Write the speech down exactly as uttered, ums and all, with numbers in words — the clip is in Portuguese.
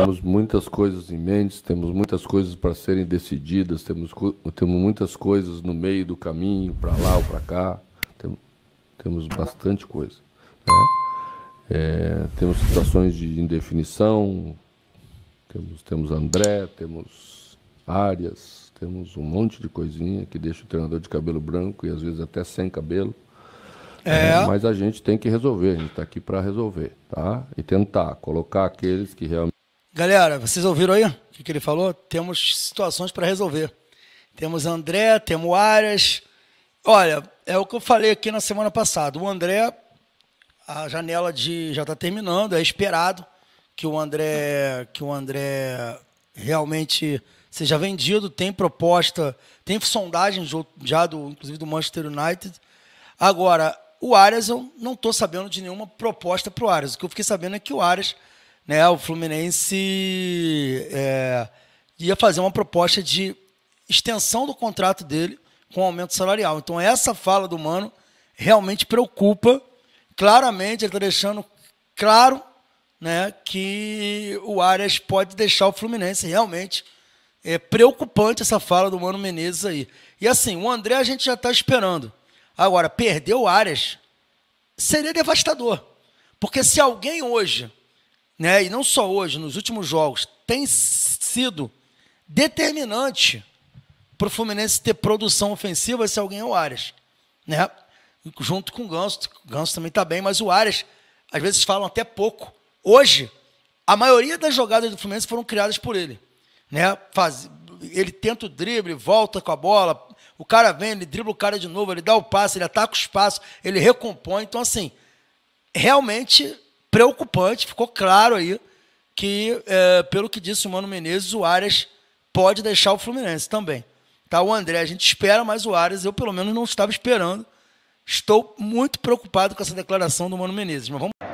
temos muitas coisas em mente, temos muitas coisas para serem decididas, temos, temos muitas coisas no meio do caminho, para lá ou para cá, temos, temos bastante coisa, né? É, temos situações de indefinição, temos, temos André, temos Arias, temos um monte de coisinha que deixa o treinador de cabelo branco e às vezes até sem cabelo. É. É, mas a gente tem que resolver, a gente está aqui para resolver, tá? E tentar colocar aqueles que realmente... Galera, vocês ouviram aí o que, que ele falou? Temos situações para resolver. Temos André, temos Arias. Olha, é o que eu falei aqui na semana passada. O André, a janela de já está terminando, é esperado que o André, que o André realmente seja vendido. Tem proposta, tem sondagem já, do, inclusive, do Manchester United. Agora... O Arias, eu não estou sabendo de nenhuma proposta para o Arias. O que eu fiquei sabendo é que o Arias, né, o Fluminense é, ia fazer uma proposta de extensão do contrato dele com aumento salarial. Então, essa fala do Mano realmente preocupa. Claramente, ele está deixando claro, né, que o Arias pode deixar o Fluminense. Realmente é preocupante essa fala do Mano Menezes aí. E assim, o André a gente já está esperando. Agora, perder o Arias seria devastador. Porque se alguém hoje, né, e não só hoje, nos últimos jogos, tem sido determinante para o Fluminense ter produção ofensiva, se alguém é o Arias, né? Junto com o Ganso. O Ganso também está bem, mas o Arias, às vezes, falam até pouco. Hoje, a maioria das jogadas do Fluminense foram criadas por ele, né? Faz... Ele tenta o drible, volta com a bola... O cara vem, ele dribla o cara de novo, ele dá o passe, ele ataca o espaço, ele recompõe. Então, assim, realmente preocupante. Ficou claro aí que, é, pelo que disse o Mano Menezes, o Arias pode deixar o Fluminense também. Tá, o André a gente espera, mas o Arias eu, pelo menos, não estava esperando. Estou muito preocupado com essa declaração do Mano Menezes. Mas vamos...